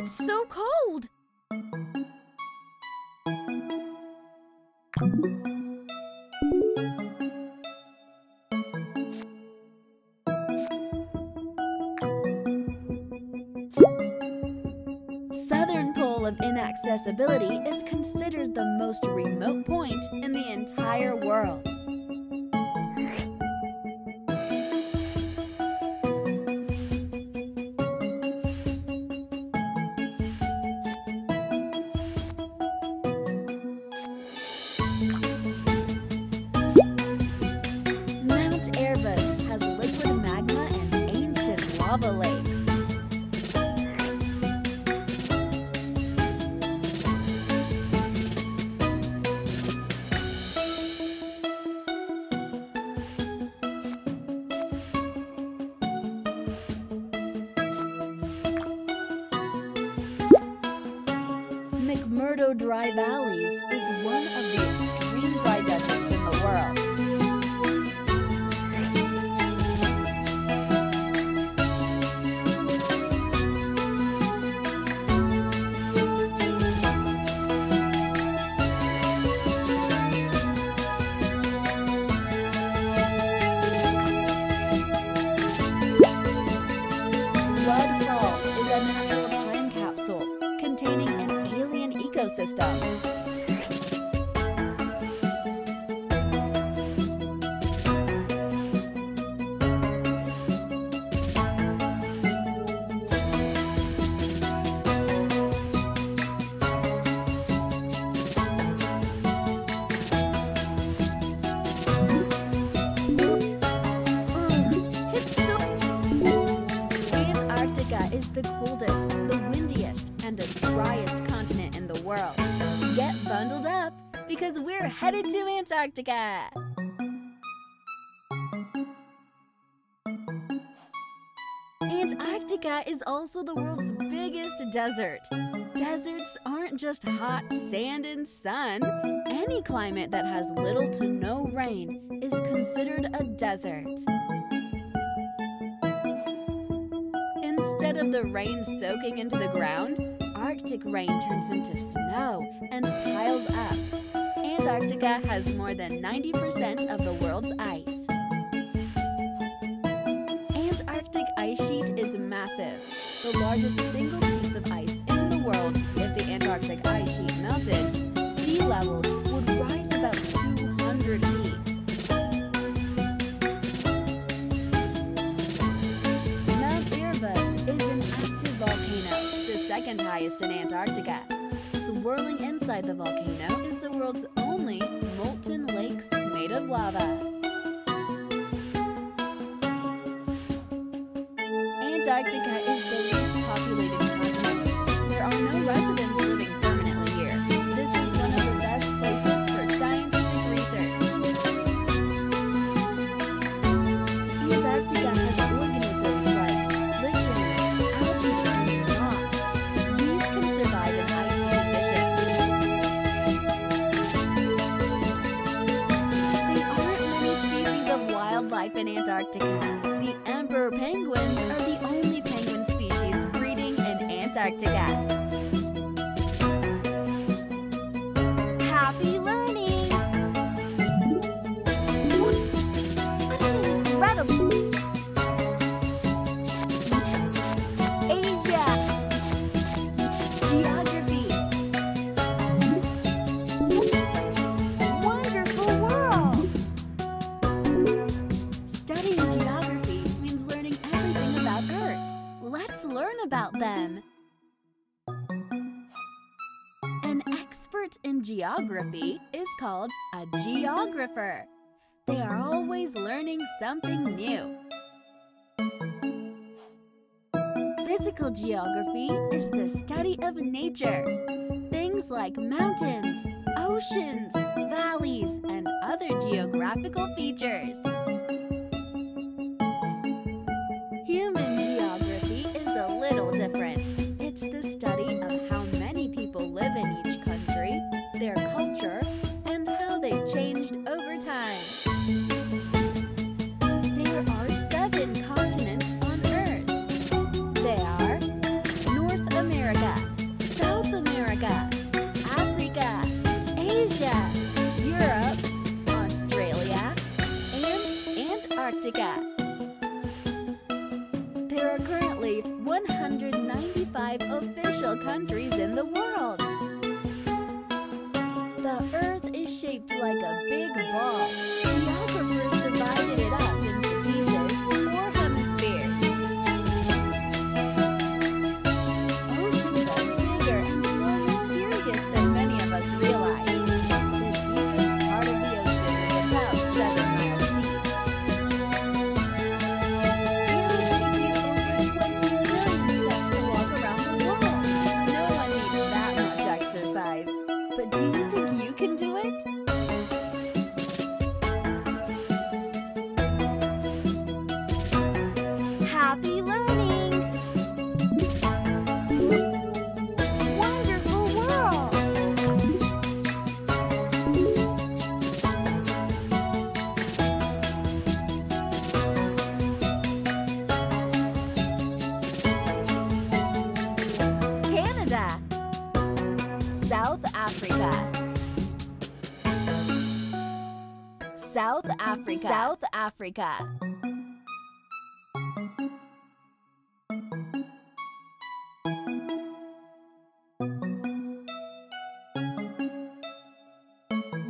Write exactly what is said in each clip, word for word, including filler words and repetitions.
It's so cold! Southern Pole of Inaccessibility is considered the most remote point in the entire world. Lava lakes. McMurdo Dry Valleys is one of the extreme dry deserts in the world. Blood Falls is a natural time capsule containing an alien ecosystem. Is the coldest, the windiest, and the driest continent in the world. Get bundled up because we're headed to Antarctica! Antarctica is also the world's biggest desert. Deserts aren't just hot sand and sun. Any climate that has little to no rain is considered a desert. Instead of the rain soaking into the ground, Arctic rain turns into snow and piles up. Antarctica has more than ninety percent of the world's ice. Antarctic ice sheet is massive, the largest single piece of ice in the world. If the Antarctic ice sheet melted, sea levels would rise about two hundred feet. Second highest in Antarctica. Swirling inside the volcano is the world's only molten lakes made of lava. Antarctica is the least populated continent. There are no residents living permanently here. This is one of the best places for scientific research. Antarctica has organisms like lichens, in Antarctica. The emperor penguins are the only penguin species breeding in Antarctica. Happy learning! What an incredible... Asia! Geography! Wonderful world! Let's learn about them. An expert in geography is called a geographer. They are always learning something new. Physical geography is the study of nature. Things like mountains, oceans, valleys, and other geographical features. Human geography little different. It's the study of how many people live in each country, their culture, and how they've changed over time. There are seven continents on Earth. They are North America, there are currently one hundred ninety-five official countries in the world. The Earth is shaped like a big ball. Geographers divided it up into pieces, four hemispheres. Oceans are bigger and more mysterious than many of us realize. The deepest part of the ocean is about seven miles deep. It will take you over twenty million steps to walk around the world. No one needs that much exercise. But do you think can do it? Happy learning! Wonderful world! Canada, South Africa. South Africa. South Africa.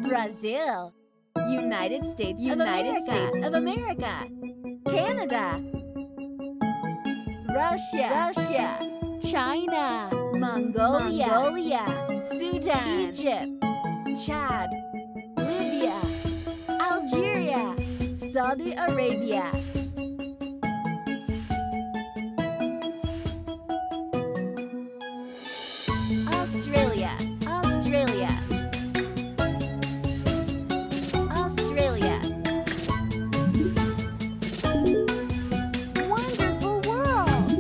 Brazil. United States of United America. States of America. Canada. Russia. Russia. China. Mongolia. Mongolia. Sudan. Egypt. Chad. Libya. Algeria, Saudi Arabia. Australia, Australia. Australia. Wonderful world!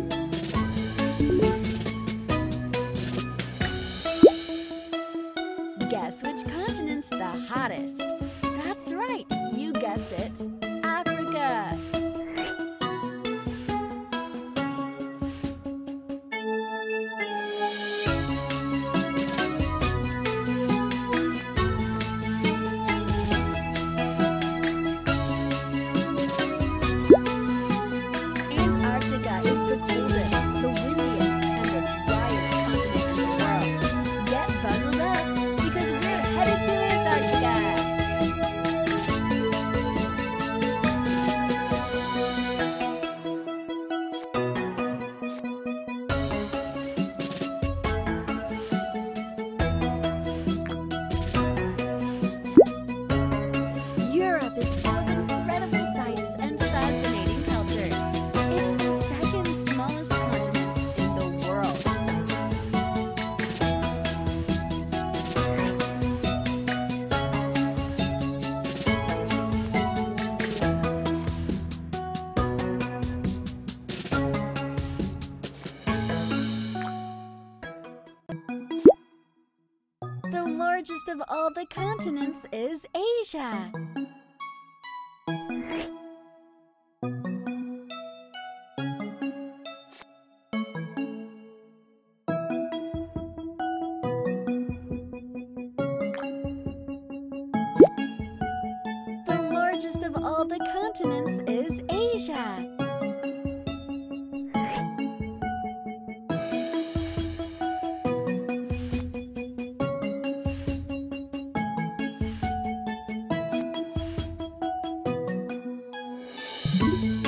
Guess which continent's the hottest? That's right, you guessed it, Africa! Antarctica is the coldest, the windiest, and the driest continent in the world. Get bundled up, because we're headed to Antarctica! The largest of all the continents is Asia. The largest of all the continents is Asia. Thank you.